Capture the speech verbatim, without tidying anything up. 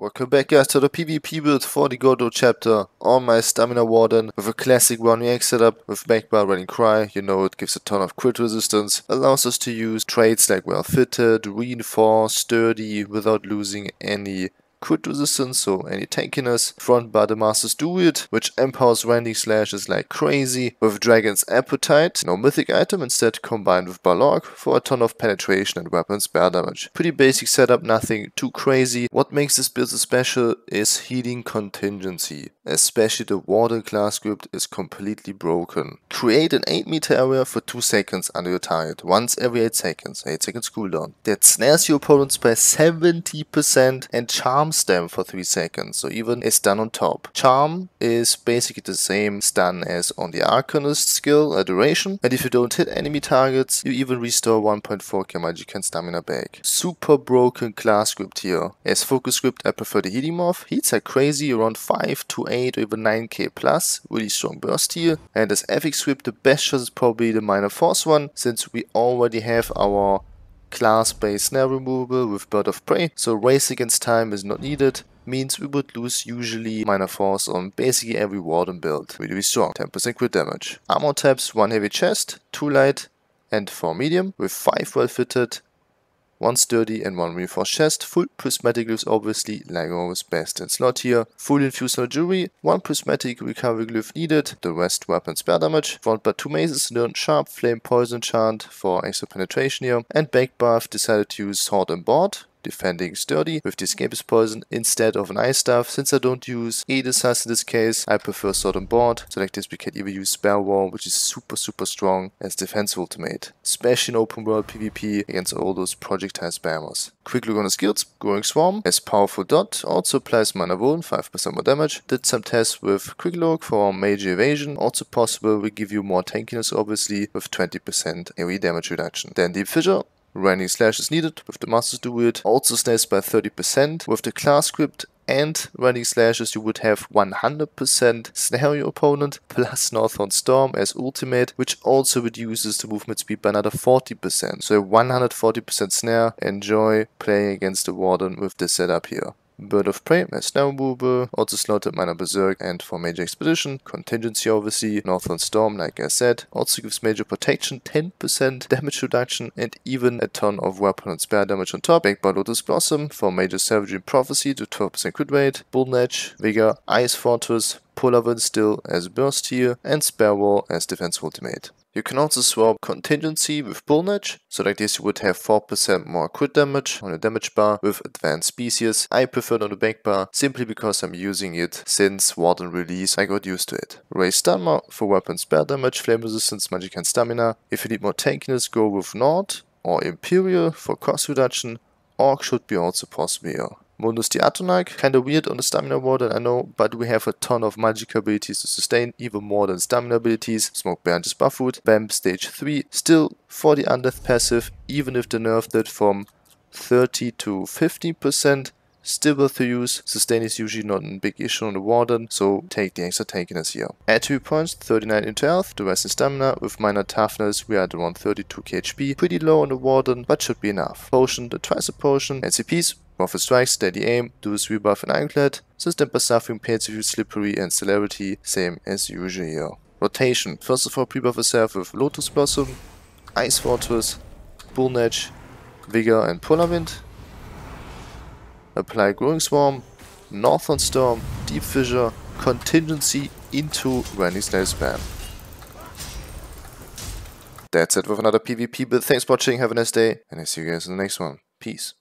Welcome back, guys, to the PvP build for the Gold Road chapter on my Stamina Warden with a classic one react setup with back bar, randy, cry. You know, it gives a ton of crit resistance, allows us to use traits like well fitted, reinforced, sturdy without losing any crit resistance, so any tankiness. Front bar, the Masters Do It, which empowers Randy Slashes like crazy, with Dragon's Appetite, no mythic item, instead combined with Balrog for a ton of penetration and weapon spare damage. Pretty basic setup, nothing too crazy. What makes this build so special is Heating Contingency. Especially the water class script is completely broken. Create an eight meter area for two seconds under your target, once every eight seconds, eight seconds cooldown, that snares your opponents by seventy percent, and charm Stem for three seconds, so even a stun on top. Charm is basically the same stun as on the Arcanist skill, a duration, and if you don't hit enemy targets, you even restore one point four K magic and stamina back. Super broken class script here. As focus script, I prefer the Heating Morph. Heats are crazy, around five to eight or even nine K plus, really strong burst here. And as Epic Script, the best shot is probably the minor force one, since we already have our class-based snare removal with Bird of Prey, so race against time is not needed. Means we would lose usually minor force on basically every warden build. Really strong, ten percent crit damage. Armor types: one heavy chest, two light, and four medium, with five well fitted, one sturdy and one reinforced chest. Full prismatic glyphs, obviously, like always, best in slot here. Full infused jewelry, one prismatic recovery glyph needed, the rest weapon spare damage. Front bar, two mazes, learn sharp, flame, poison chant for extra penetration here. And back buff, decided to use sword and board, defending sturdy with the escapist poison instead of an ice staff. Since I don't use either size in this case, I prefer sword and board. So like this, we can even use spell wall, which is super super strong as defense ultimate, especially in open world PvP against all those projectile spammers. Quick look on the skills: growing swarm as powerful dot, also applies mana warden, five percent more damage. Did some tests with quick look for major evasion, also possible. We give you more tankiness, obviously, with twenty percent A O E damage reduction. Then Deep Fissure, Randy Slash is needed with the Masters Do It, also snares by thirty percent. With the class script and Randy Slashes, you would have one hundred percent snare your opponent, plus Northern Storm as ultimate, which also reduces the movement speed by another forty percent. So a one hundred forty percent snare. Enjoy playing against the warden with this setup here. Bird of Prey as snare removal, also slotted minor berserk and for major expedition. Contingency, obviously. Northern Storm, like I said, also gives major protection, ten percent damage reduction, and even a ton of weapon and spare damage on top. Back by Lotus Blossom for major savagery and prophecy to twelve percent crit rate. Bull Netch, Vigor, Ice Fortress, Polar Wind still as burst here, and spell wall as defense ultimate. You can also swap Contingency with Bull Netch, so like this you would have four percent more crit damage on the damage bar with advanced species. I prefer it on the back bar simply because I'm using it since warden release, I got used to it. Raise Stamina for weapon spare damage, flame resistance, magic and stamina. If you need more tankiness, go with Nord or Imperial for cost reduction. Orc should be also possible here. Mundus the Atonac, kinda weird on the Stamina Warden, I know, but we have a ton of magic abilities to sustain, even more than stamina abilities. Smoke Bear and just buff food. Bam, stage three, still for the Undeath passive, even if they nerfed it from thirty to fifteen percent, still worth to use. Sustain is usually not a big issue on the warden, so take the extra tankiness here. At two points, thirty-nine into health, the rest in stamina. With minor toughness, we are at around thirty-two K H P, pretty low on the warden, but should be enough. Potion, the tricep potion, N C Ps. Powerful strikes, steady aim, do this rebuff and ironclad. System by suffering, paid to slippery and celerity, same as usual here. Rotation, first of all pre-buff yourself with Lotus Blossom, Ice Fortress, Bull Netch, Vigor and Polar Wind. Apply Growing Swarm, Northern Storm, Deep Fissure, Contingency into Randy Slash Spam. That's it with another PvP build. Thanks for watching, have a nice day, and I see you guys in the next one. Peace.